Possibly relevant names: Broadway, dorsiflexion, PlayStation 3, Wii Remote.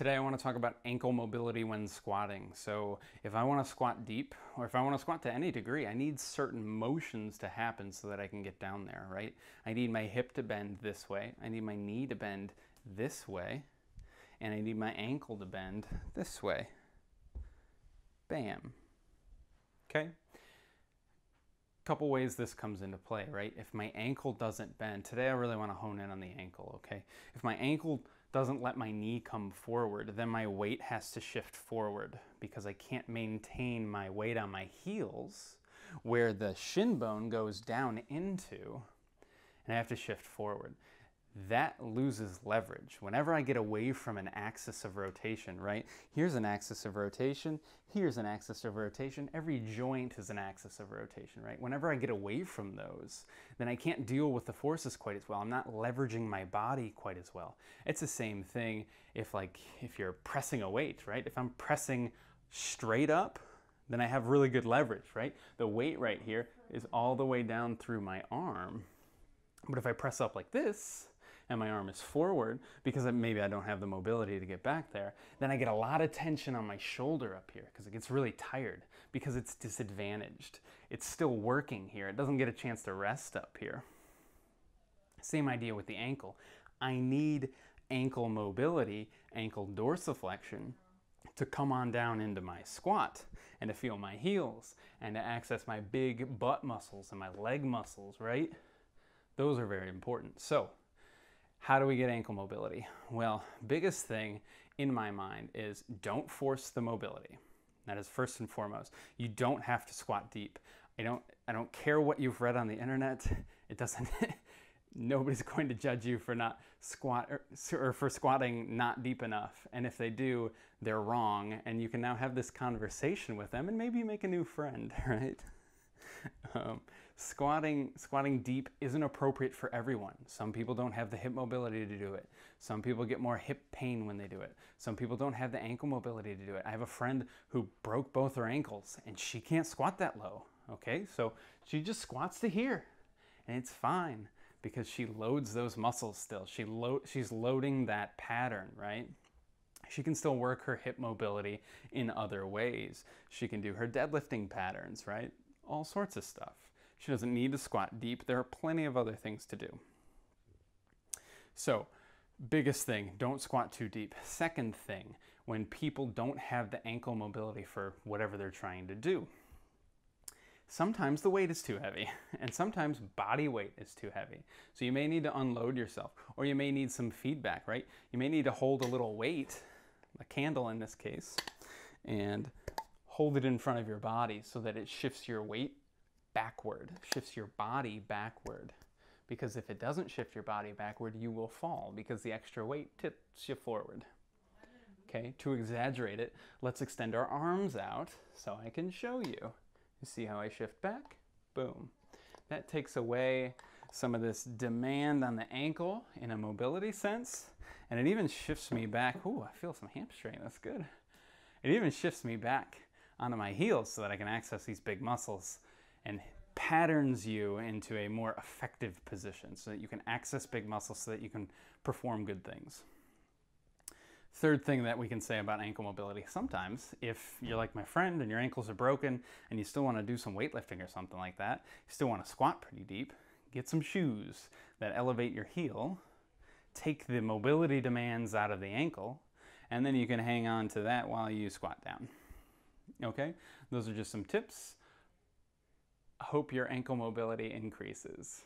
Today I want to talk about ankle mobility when squatting. So if I want to squat deep, or if I want to squat to any degree, I need certain motions to happen so that I can get down there, right? I need my hip to bend this way, I need my knee to bend this way, and I need my ankle to bend this way. Bam. Okay? Couple ways this comes into play, right? If my ankle doesn't bend, today I really want to hone in on the ankle, okay? If my ankle doesn't let my knee come forward, then my weight has to shift forward because I can't maintain my weight on my heels where the shin bone goes down into, and I have to shift forward. That loses leverage. Whenever I get away from an axis of rotation, right? Here's an axis of rotation, here's an axis of rotation, every joint is an axis of rotation, right? Whenever I get away from those, then I can't deal with the forces quite as well. I'm not leveraging my body quite as well. It's the same thing if you're pressing a weight, right? If I'm pressing straight up, then I have really good leverage, right? The weight right here is all the way down through my arm. But if I press up like this, and my arm is forward, because maybe I don't have the mobility to get back there, then I get a lot of tension on my shoulder up here, because it gets really tired, because it's disadvantaged. It's still working here. It doesn't get a chance to rest up here. Same idea with the ankle. I need ankle mobility, ankle dorsiflexion, to come on down into my squat and to feel my heels and to access my big butt muscles and my leg muscles, right? Those are very important. So, how do we get ankle mobility? Well, biggest thing in my mind is don't force the mobility. That is first and foremost. You don't have to squat deep. I don't care what you've read on the internet. It doesn't, nobody's going to judge you for not squat or for squatting not deep enough. And if they do, they're wrong. And you can now have this conversation with them and maybe make a new friend, right? Squatting deep isn't appropriate for everyone. Some people don't have the hip mobility to do it. Some people get more hip pain when they do it. Some people don't have the ankle mobility to do it. I have a friend who broke both her ankles and she can't squat that low, okay? So she just squats to here and it's fine because she loads those muscles still. She's loading that pattern, right? She can still work her hip mobility in other ways. She can do her deadlifting patterns, right? All sorts of stuff. She doesn't need to squat deep. There are plenty of other things to do. So, biggest thing, don't squat too deep. Second thing, when people don't have the ankle mobility for whatever they're trying to do, sometimes the weight is too heavy, and sometimes body weight is too heavy. So you may need to unload yourself, or you may need some feedback, right? You may need to hold a little weight, a candle in this case, and hold it in front of your body so that it shifts your weight backward, shifts your body backward. Because if it doesn't shift your body backward, you will fall because the extra weight tips you forward. Okay, to exaggerate it, let's extend our arms out so I can show you. You see how I shift back? Boom. That takes away some of this demand on the ankle in a mobility sense, and it even shifts me back. Ooh, I feel some hamstring, that's good. It even shifts me back onto my heels so that I can access these big muscles and patterns you into a more effective position so that you can access big muscles so that you can perform good things. Third thing that we can say about ankle mobility, sometimes if you're like my friend and your ankles are broken and you still want to do some weightlifting or something like that, you still want to squat pretty deep, get some shoes that elevate your heel, take the mobility demands out of the ankle, and then you can hang on to that while you squat down. Okay, those are just some tips. I hope your ankle mobility increases.